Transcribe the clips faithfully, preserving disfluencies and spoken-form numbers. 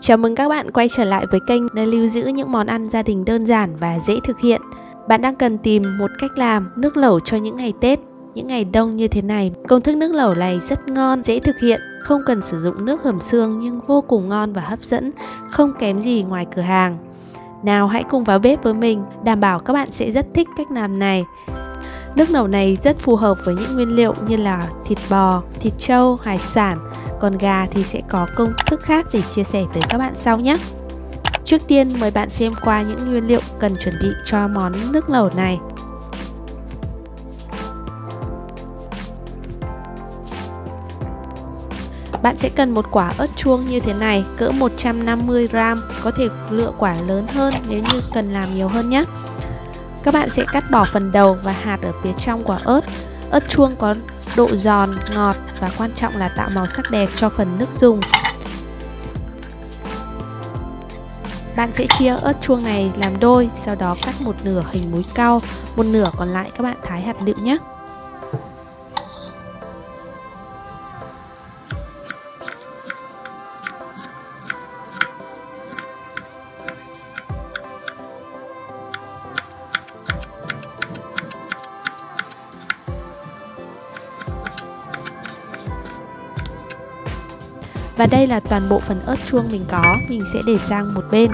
Chào mừng các bạn quay trở lại với kênh nơi lưu giữ những món ăn gia đình đơn giản và dễ thực hiện. Bạn đang cần tìm một cách làm nước lẩu cho những ngày Tết, những ngày đông như thế này. Công thức nước lẩu này rất ngon, dễ thực hiện, không cần sử dụng nước hầm xương nhưng vô cùng ngon và hấp dẫn, không kém gì ngoài cửa hàng. Nào hãy cùng vào bếp với mình, đảm bảo các bạn sẽ rất thích cách làm này. Nước lẩu này rất phù hợp với những nguyên liệu như là thịt bò, thịt trâu, hải sản. Còn gà thì sẽ có công thức khác để chia sẻ tới các bạn sau nhé. Trước tiên mời bạn xem qua những nguyên liệu cần chuẩn bị cho món nước lẩu này. Bạn sẽ cần một quả ớt chuông như thế này, cỡ một trăm năm mươi gam, có thể lựa quả lớn hơn nếu như cần làm nhiều hơn nhé. Các bạn sẽ cắt bỏ phần đầu và hạt ở phía trong quả ớt. Ớt chuông có độ giòn, ngọt và quan trọng là tạo màu sắc đẹp cho phần nước dùng. Bạn sẽ chia ớt chuông này làm đôi, sau đó cắt một nửa hình múi cau, một nửa còn lại các bạn thái hạt lựu nhé. Và đây là toàn bộ phần ớt chuông mình có, mình sẽ để sang một bên.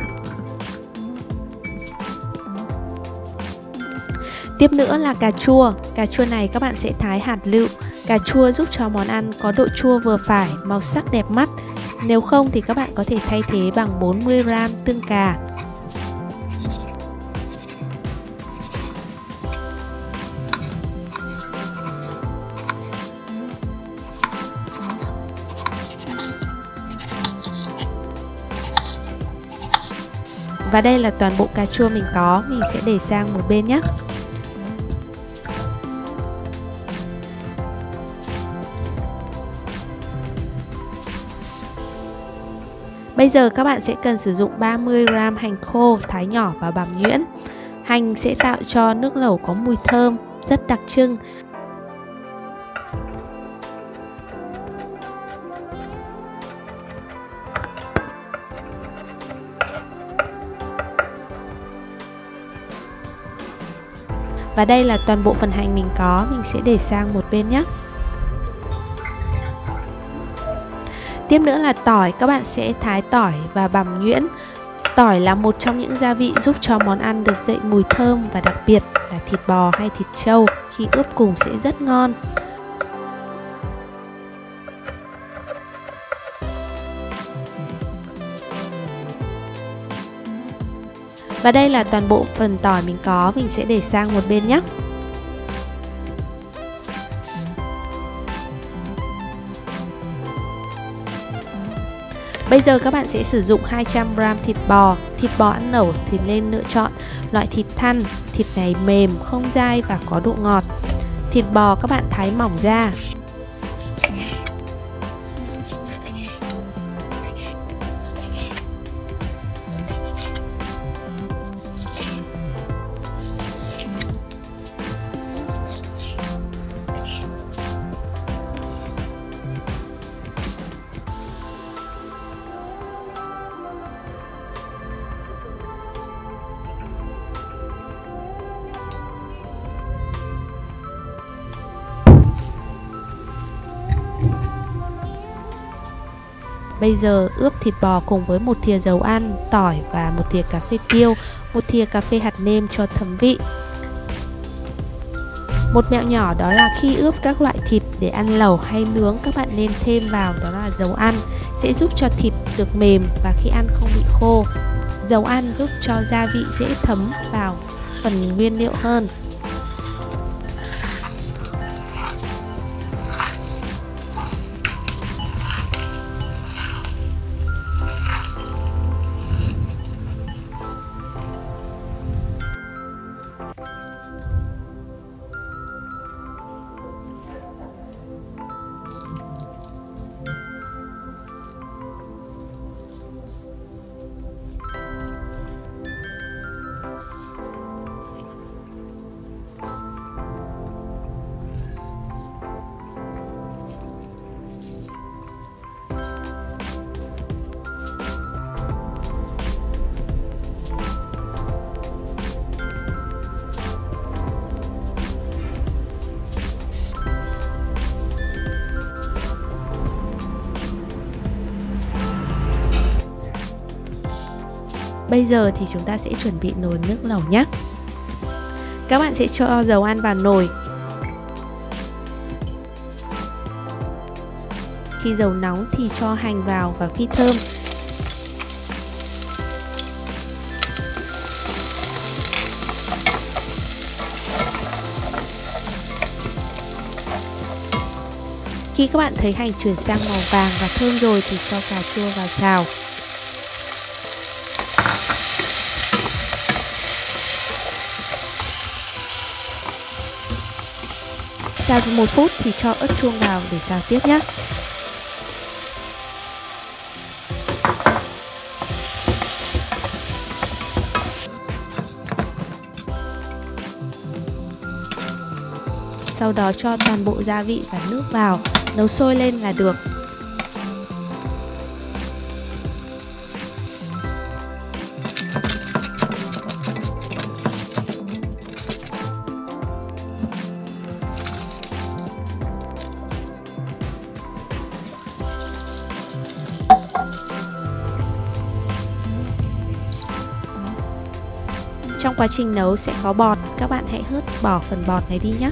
Tiếp nữa là cà chua, cà chua này các bạn sẽ thái hạt lựu. Cà chua giúp cho món ăn có độ chua vừa phải, màu sắc đẹp mắt. Nếu không thì các bạn có thể thay thế bằng bốn mươi gam tương cà. Và đây là toàn bộ cà chua mình có, mình sẽ để sang một bên nhé. Bây giờ các bạn sẽ cần sử dụng ba mươi gam hành khô thái nhỏ và bằm nhuyễn. Hành sẽ tạo cho nước lẩu có mùi thơm rất đặc trưng. Và đây là toàn bộ phần hành mình có, mình sẽ để sang một bên nhé. Tiếp nữa là tỏi, các bạn sẽ thái tỏi và bằm nhuyễn. Tỏi là một trong những gia vị giúp cho món ăn được dậy mùi thơm và đặc biệt là thịt bò hay thịt trâu khi ướp cùng sẽ rất ngon. Và đây là toàn bộ phần tỏi mình có, mình sẽ để sang một bên nhé. Bây giờ các bạn sẽ sử dụng hai trăm gam thịt bò. Thịt bò ăn lẩu thì nên lựa chọn loại thịt thăn, thịt này mềm, không dai và có độ ngọt. Thịt bò các bạn thái mỏng ra. Bây giờ ướp thịt bò cùng với một thìa dầu ăn, tỏi và một thìa cà phê tiêu, một thìa cà phê hạt nêm cho thấm vị. Một mẹo nhỏ đó là khi ướp các loại thịt để ăn lẩu hay nướng, các bạn nên thêm vào đó là dầu ăn, sẽ giúp cho thịt được mềm và khi ăn không bị khô. Dầu ăn giúp cho gia vị dễ thấm vào phần nguyên liệu hơn. Bây giờ thì chúng ta sẽ chuẩn bị nồi nước lẩu nhé. Các bạn sẽ cho dầu ăn vào nồi. Khi dầu nóng thì cho hành vào và phi thơm. Khi các bạn thấy hành chuyển sang màu vàng và thơm rồi thì cho cà chua vào xào. Xào một phút thì cho ớt chuông vào để xào tiếp nhé. Sau đó cho toàn bộ gia vị và nước vào, nấu sôi lên là được. Trong quá trình nấu sẽ có bọt, các bạn hãy hớt bỏ phần bọt này đi nhé.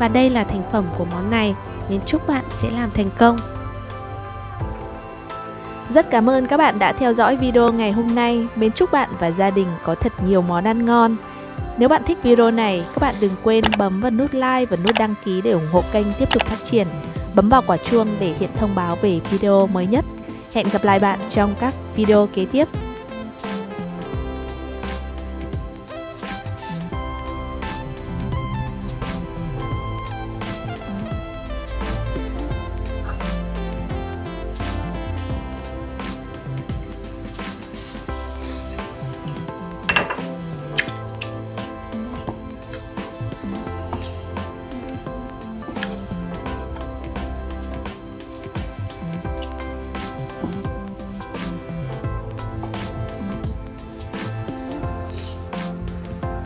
Và đây là thành phẩm của món này. Mình chúc bạn sẽ làm thành công. Rất cảm ơn các bạn đã theo dõi video ngày hôm nay. Mình chúc bạn và gia đình có thật nhiều món ăn ngon. Nếu bạn thích video này, các bạn đừng quên bấm vào nút like và nút đăng ký để ủng hộ kênh tiếp tục phát triển. Bấm vào quả chuông để hiện thông báo về video mới nhất. Hẹn gặp lại bạn trong các video kế tiếp.